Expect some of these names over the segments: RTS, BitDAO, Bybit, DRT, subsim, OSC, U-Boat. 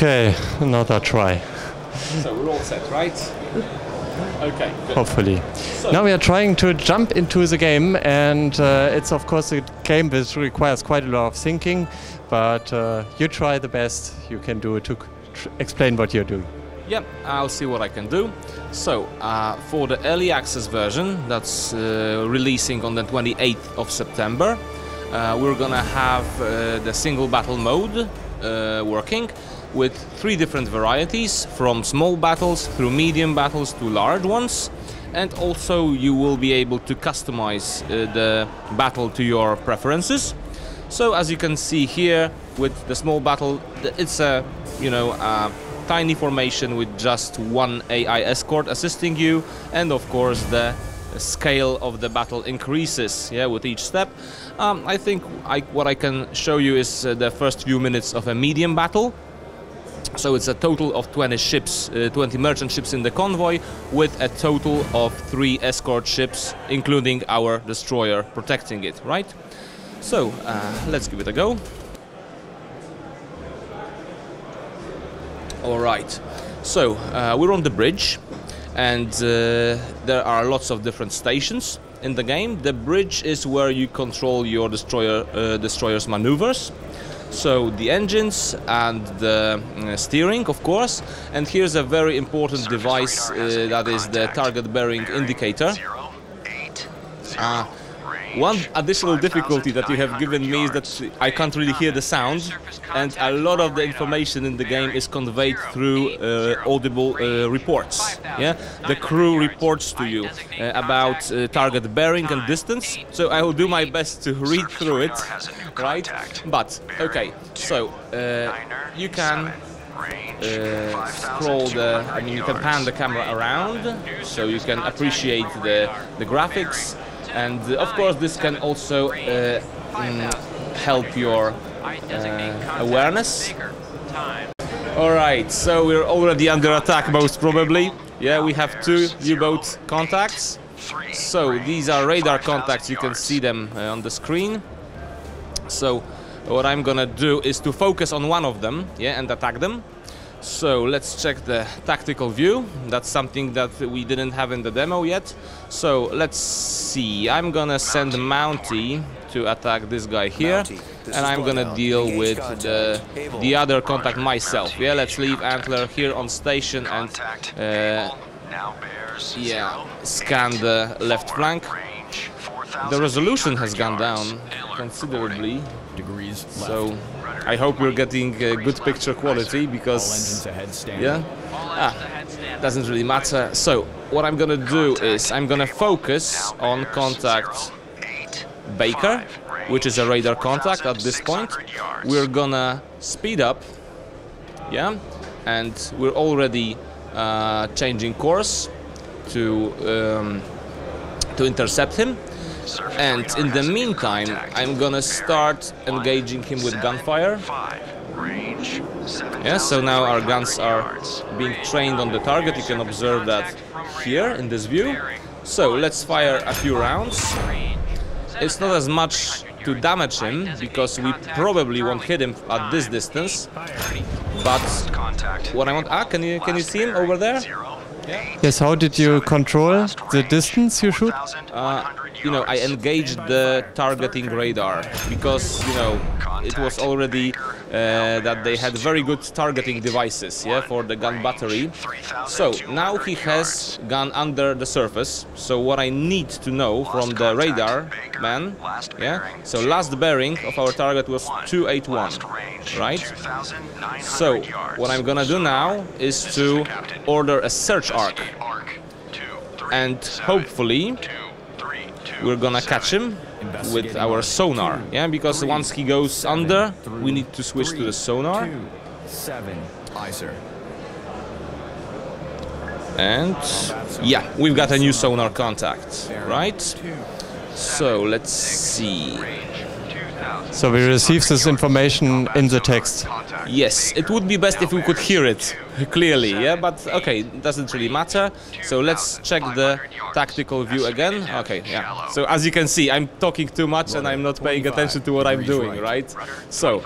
Okay, another try. So we're all set, right? Okay. Good. Hopefully. So now we are trying to jump into the game, and it's of course a game which requires quite a lot of thinking, but you try the best you can do to explain what you're doing. Yeah, I'll see what I can do. So, for the early access version that's releasing on the 28th of September, we're gonna have the single battle mode working with three different varieties, from small battles through medium battles to large ones, and also you will be able to customize the battle to your preferences. So as you can see here with the small battle, it's a, you know, a tiny formation with just one AI escort assisting you, and of course the scale of the battle increases, yeah, with each step. I think what I can show you is the first few minutes of a medium battle. So it's a total of 20 ships, 20 merchant ships in the convoy, with a total of 3 escort ships, including our destroyer protecting it, right? So let's give it a go. All right, so we're on the bridge, and there are lots of different stations in the game. The bridge is where you control your destroyer's maneuvers. So the engines and the steering, of course, and here's a very important device that is the target bearing indicator. One additional difficulty that you have given me is that I can't really hear the sound, and a lot of the information in the game is conveyed through audible reports. Yeah, the crew reports to you about target bearing and distance, so I will do my best to read through it, right? But, okay, so you can scroll the, I mean, you can pan the camera around, so you can appreciate the graphics. And of course this can also help your awareness. Alright, so we're already under attack most probably. Yeah, we have 2 U-Boat contacts. So these are radar contacts, you can see them on the screen. So what I'm gonna do is to focus on one of them, yeah, and attack them. So let's check the tactical view. That's something that we didn't have in the demo yet. So let's see. I'm gonna send Mounty to attack this guy here, and I'm gonna deal with the other contact myself. Yeah, let's leave Antler here on station and yeah, scan the left flank. The resolution has gone down considerably, so I hope we're getting good picture quality, because yeah, doesn't really matter. So what I'm gonna do is I'm gonna focus on contact Baker, which is a radar contact at this point. We're gonna speed up, yeah, and we're already changing course to intercept him. And in the meantime, I'm gonna start engaging him with gunfire. Yeah, so now our guns are being trained on the target. You can observe that here in this view. So let's fire a few rounds. It's not as much to damage him, because we probably won't hit him at this distance. But what I want... Ah, can you see him over there? Yeah. Yes, how did you control the distance you shoot? You know, I engaged the targeting radar, because, you know, it was already that they had very good targeting devices, yeah, for the gun battery. So now he has gone under the surface, so what I need to know from the radar man, yeah, so last bearing of our target was 281, right? So what I'm gonna do now is to order a search arc, and hopefully we're gonna catch him with our sonar, yeah, because once he goes under, we need to switch to the sonar. And yeah, we've got a new sonar contact, right? So let's see. So we receive this information in the text. Yes, it would be best if we could hear it clearly, yeah, but okay, doesn't really matter. So let's check the tactical view again. Okay, yeah. So as you can see, I'm talking too much and I'm not paying attention to what I'm doing, right? So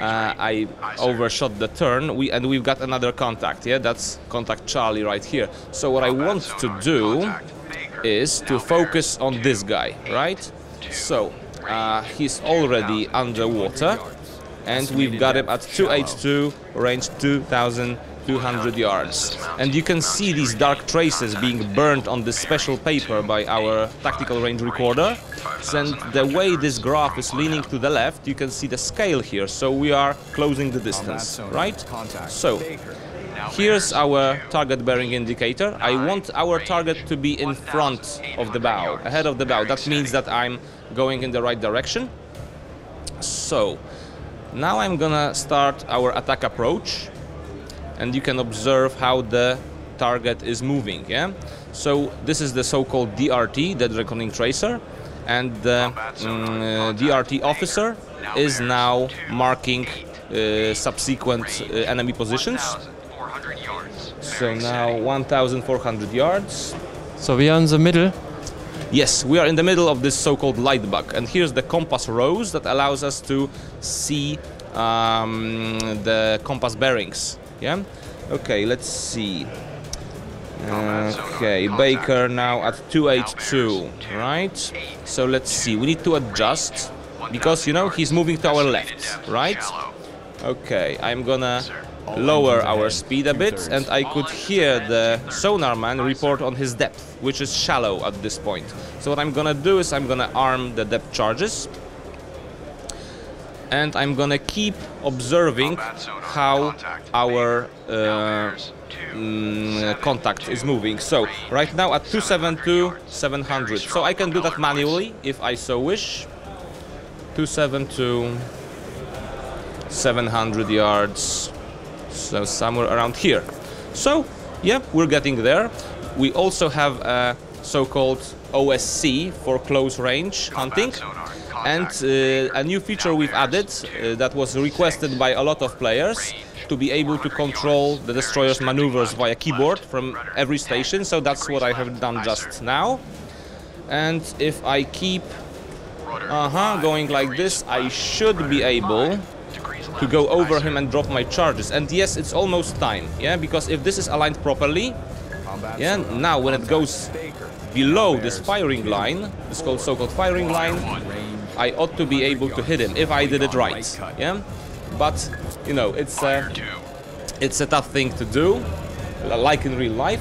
I overshot the turn, and we've got another contact, yeah, that's contact Charlie right here. So what I want to do is to focus on this guy, right? So he's already underwater. And we've got him at 282, range 2,200 yards. And you can see these dark traces being burned on this special paper by our tactical range recorder. And the way this graph is leaning to the left, you can see the scale here. So we are closing the distance, right? So here's our target bearing indicator. I want our target to be in front of the bow, ahead of the bow. That means that I'm going in the right direction. So now I'm gonna start our attack approach, and you can observe how the target is moving, yeah? So this is the so-called DRT, the Draconic Tracer, and the DRT officer is now marking subsequent enemy positions. So now 1,400 yards. So we are in the middle. Yes, we are in the middle of this so-called light bug, and here's the compass rose that allows us to see the compass bearings. Yeah. Okay, let's see. Okay, Baker now at 282, right? So let's see. We need to adjust because, you know, he's moving to our left, right? Okay, I'm gonna lower our speed a bit, and I could hear the sonar man report on his depth, which is shallow at this point. So what I'm gonna do is I'm gonna arm the depth charges, and I'm gonna keep observing how our contact is moving. So right now at 272 700, so I can do that manually if I so wish. 272 700 yards, so somewhere around here. So yeah, we're getting there. We also have a so-called OSC for close range hunting, and a new feature we've added that was requested by a lot of players, to be able to control the destroyer's maneuvers via keyboard from every station. So that's what I have done just now. And if I keep going like this, I should be able to go over him and drop my charges. And yes, it's almost time, yeah, because if this is aligned properly, yeah, now when it goes below this firing line, this so-called firing line, I ought to be able to hit him if I did it right, yeah. But you know, it's a tough thing to do, like in real life.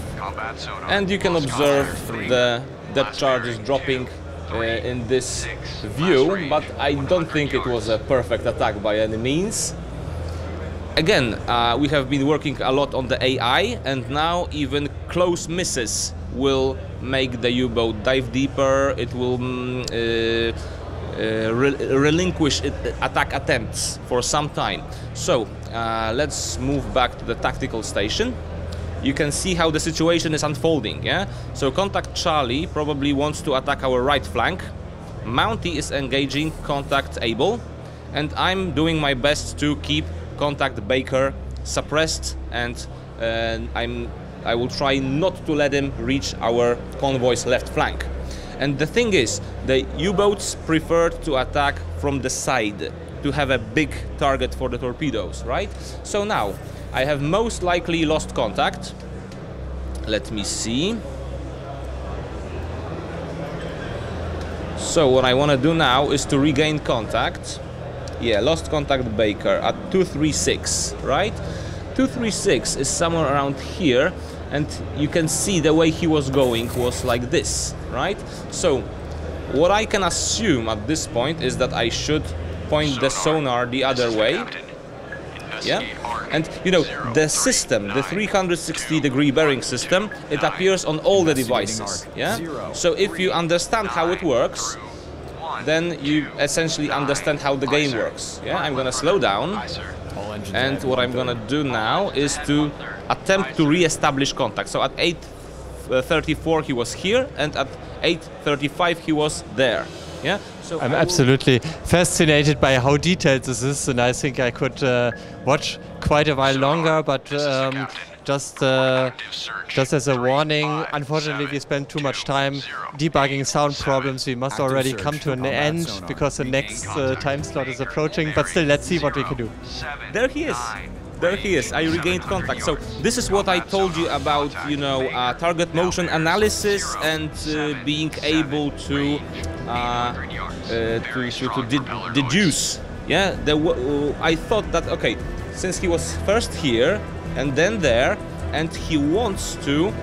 And you can observe the depth charges dropping in this view, but I don't think it was a perfect attack by any means. Again, we have been working a lot on the AI, and now even close misses will make the U-boat dive deeper. It will relinquish attack attempts for some time. So let's move back to the tactical station. You can see how the situation is unfolding, yeah? So contact Charlie probably wants to attack our right flank. Mountie is engaging contact Abel, and I'm doing my best to keep contact Baker suppressed, and I will try not to let him reach our convoy's left flank. And the thing is, the U-boats preferred to attack from the side, to have a big target for the torpedoes, right? So now, I have most likely lost contact. Let me see. So what I want to do now is to regain contact. Yeah, lost contact Baker at 236, right? 236 is somewhere around here, and you can see the way he was going was like this, right? So what I can assume at this point is that I should point the sonar the other way. Yeah, and you know, the system, the 360 degree bearing system, it appears on all the devices, yeah? So if you understand how it works, then you essentially understand how the game works, yeah? I'm gonna slow down, and what I'm gonna do now is to attempt to re-establish contact. So at 8:34 he was here, and at 8:35 he was there. Yeah. So I'm absolutely fascinated by how detailed this is, and I think I could watch quite a while longer. But just as a warning, unfortunately we spent too much time debugging sound problems. We must already come to an end because the next time slot is approaching. But still, let's see what we can do. There he is. There he is. I regained contact. So this is what I told you about, you know, target motion analysis and being able to deduce. Yeah, I thought that okay, since he was first here and then there, and he wants to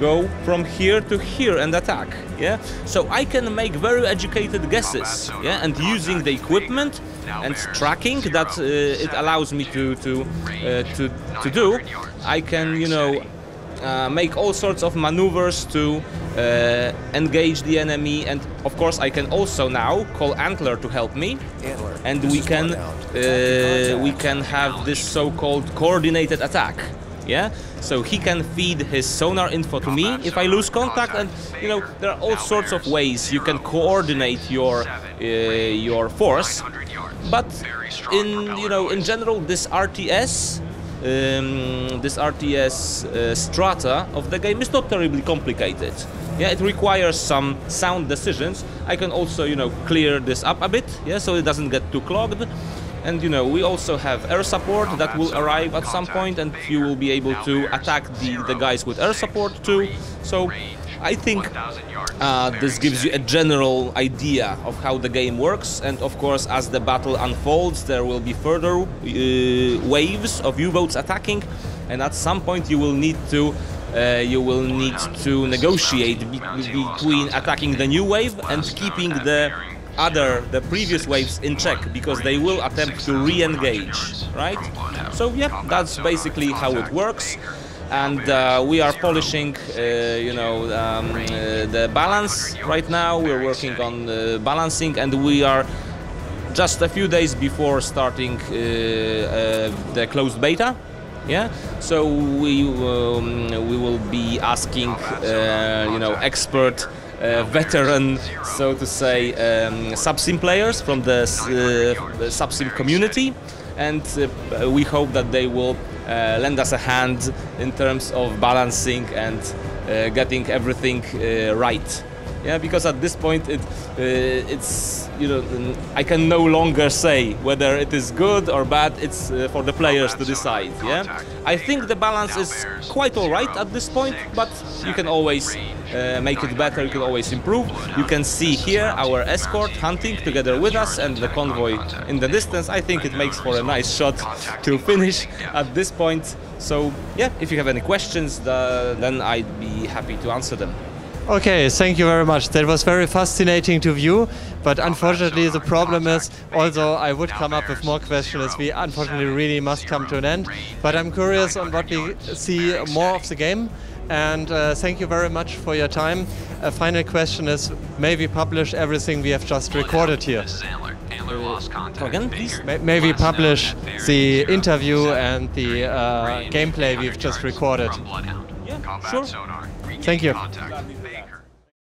go from here to here and attack. Yeah, so I can make very educated guesses. Yeah, and using the equipment and tracking that it allows me to do, I can, you know, make all sorts of maneuvers to engage the enemy. And of course I can also now call Antler to help me, and we can have this so-called coordinated attack. Yeah, so he can feed his sonar info to me if I lose contact, and you know there are all sorts of ways you can coordinate your force. But in, you know, in general, this RTS strata of the game is not terribly complicated. Yeah, it requires some sound decisions. I can also, you know, clear this up a bit. Yeah, so it doesn't get too clogged. And you know, we also have air support that will arrive at some point, and you will be able to attack the guys with air support too. So I think this gives you a general idea of how the game works. And of course, as the battle unfolds, there will be further waves of U-boats attacking, and at some point you will need to negotiate between attacking the new wave and keeping the previous waves in check, because they will attempt to re-engage, right? So yeah, that's basically how it works, and we are polishing, you know, the balance right now. We're working on balancing, and we are just a few days before starting the closed beta. Yeah, so we will be asking, you know, expert. Veteran, so to say, subsim players from the subsim community, and we hope that they will lend us a hand in terms of balancing and getting everything right. Yeah, because at this point it's, you know, I can no longer say whether it is good or bad. It's for the players to decide. Yeah, I think the balance is quite all right at this point, but you can always make it better, you can always improve. You can see here our escort hunting together with us and the convoy in the distance. I think it makes for a nice shot to finish at this point. So yeah, if you have any questions, then I'd be happy to answer them. Okay, thank you very much. That was very fascinating to view, but unfortunately the problem is, although I would come up with more questions, we unfortunately really must come to an end. But I'm curious on what we see more of the game, and thank you very much for your time. A final question is, may we publish everything we have just recorded here? Again, please? May we publish the interview and the gameplay we've just recorded? Yeah, sure. Thank you.